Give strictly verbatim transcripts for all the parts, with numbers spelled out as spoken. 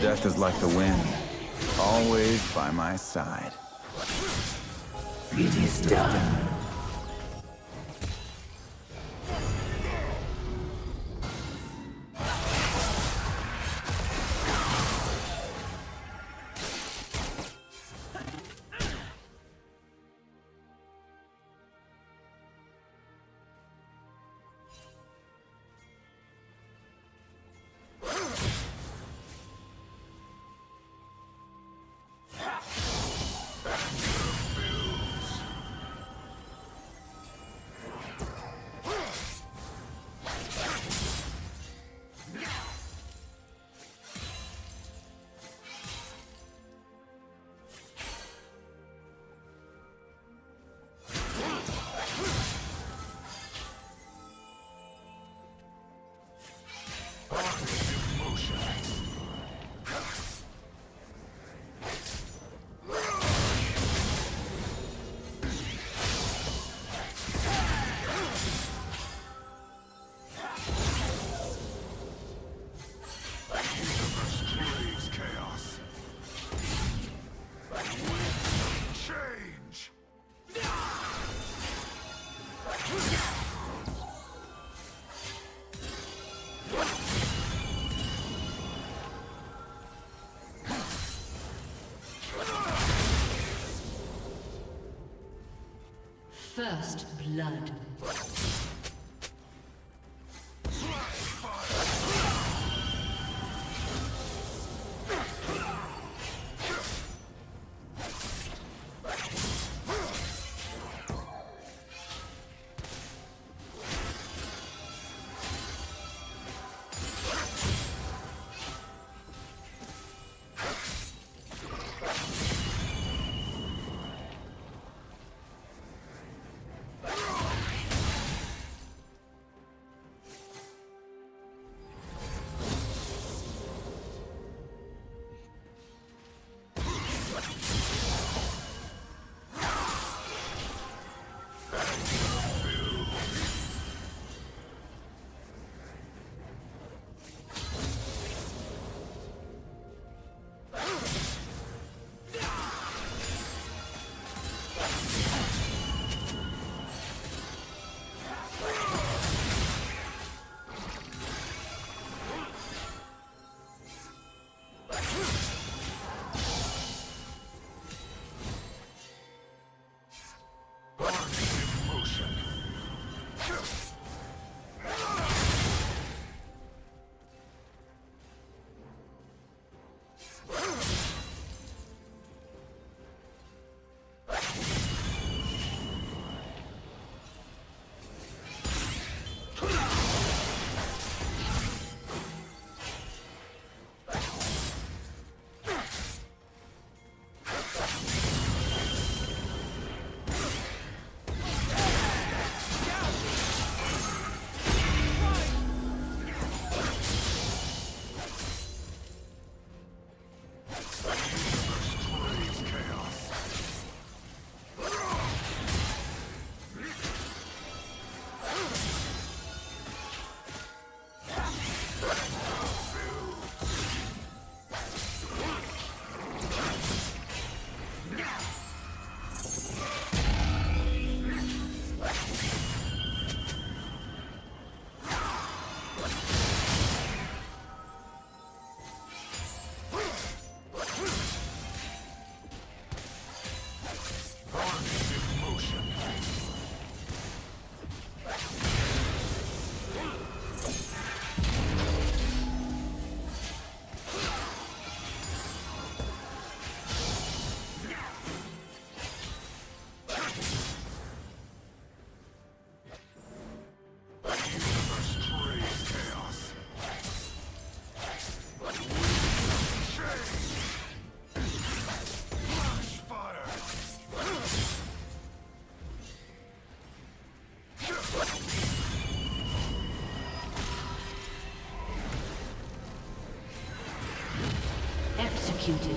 Death is like the wind, always by my side. It is done. First blood. Executed.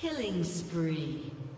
Killing spree.